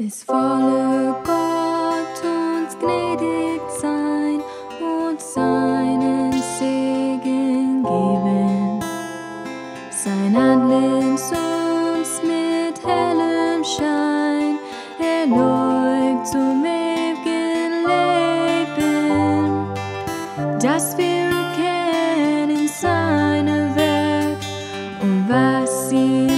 Ist volle Gott uns gnädig sein und seinen Segen geben. Sein Antlitz uns mit hellem Schein erleuchtet zum ewigen Leben, dass wir erkennen seine Werke und was sie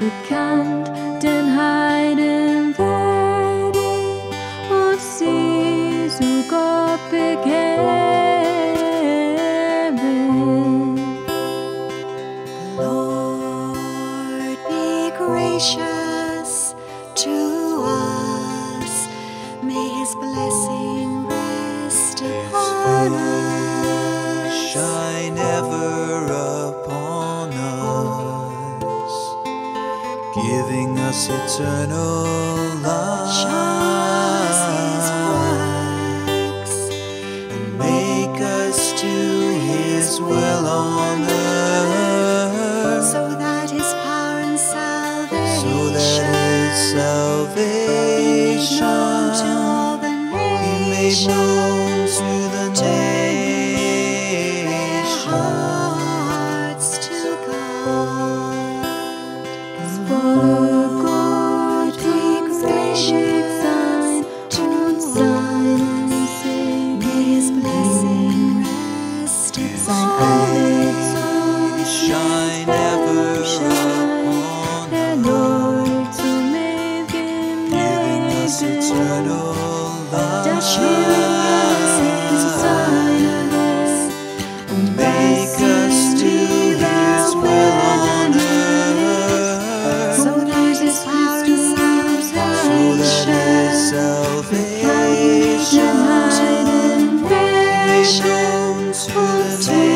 bekannt, den Heiden werden und sie zu Gott begeben. Lord, be gracious to us, may His blessing rest upon us, shine ever upon us, giving us eternal life. Show us His works and make us do His will on earth, so that His power and salvation, be known to all the nations. Be made known to the shine ever upon us, giving us eternal life, and make us do His will on earth, so that His power and salvation be known to the nations.